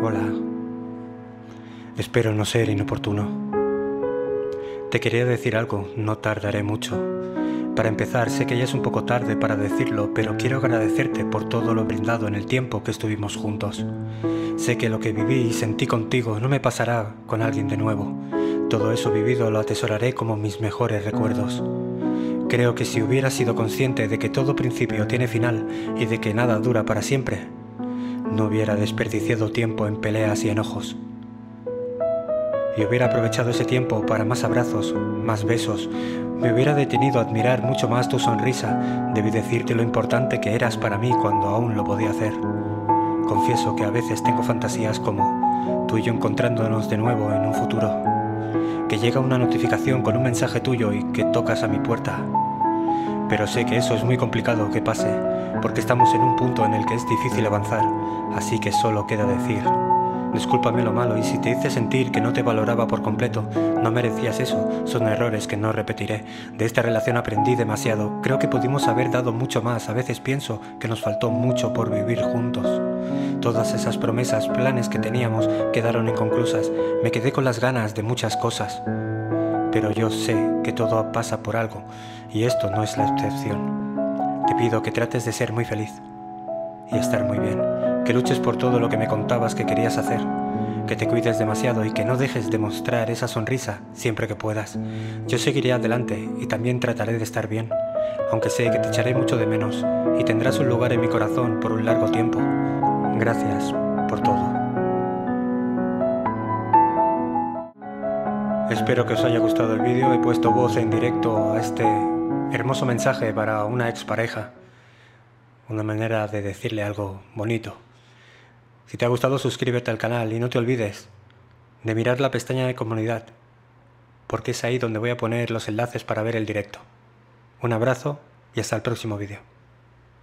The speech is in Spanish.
Hola, espero no ser inoportuno. Te quería decir algo, no tardaré mucho. Para empezar, sé que ya es un poco tarde para decirlo, pero quiero agradecerte por todo lo brindado en el tiempo que estuvimos juntos. Sé que lo que viví y sentí contigo no me pasará con alguien de nuevo. Todo eso vivido lo atesoraré como mis mejores recuerdos. Creo que si hubiera sido consciente de que todo principio tiene final y de que nada dura para siempre, no hubiera desperdiciado tiempo en peleas y enojos. Y hubiera aprovechado ese tiempo para más abrazos, más besos. Me hubiera detenido a admirar mucho más tu sonrisa. Debí decirte lo importante que eras para mí cuando aún lo podía hacer. Confieso que a veces tengo fantasías como tú y yo encontrándonos de nuevo en un futuro. Que llega una notificación con un mensaje tuyo y que tocas a mi puerta. Pero sé que eso es muy complicado que pase, porque estamos en un punto en el que es difícil avanzar, así que solo queda decir: discúlpame lo malo, y si te hice sentir que no te valoraba por completo, no merecías eso, son errores que no repetiré. De esta relación aprendí demasiado, creo que pudimos haber dado mucho más, a veces pienso que nos faltó mucho por vivir juntos. Todas esas promesas, planes que teníamos quedaron inconclusas, me quedé con las ganas de muchas cosas. Pero yo sé que todo pasa por algo, y esto no es la excepción. Te pido que trates de ser muy feliz y estar muy bien, que luches por todo lo que me contabas que querías hacer, que te cuides demasiado y que no dejes de mostrar esa sonrisa siempre que puedas. Yo seguiré adelante y también trataré de estar bien, aunque sé que te echaré mucho de menos y tendrás un lugar en mi corazón por un largo tiempo. Gracias por todo. Espero que os haya gustado el vídeo, he puesto voz en directo a este hermoso mensaje para una expareja. Una manera de decirle algo bonito. Si te ha gustado, suscríbete al canal y no te olvides de mirar la pestaña de comunidad, porque es ahí donde voy a poner los enlaces para ver el directo. Un abrazo y hasta el próximo vídeo.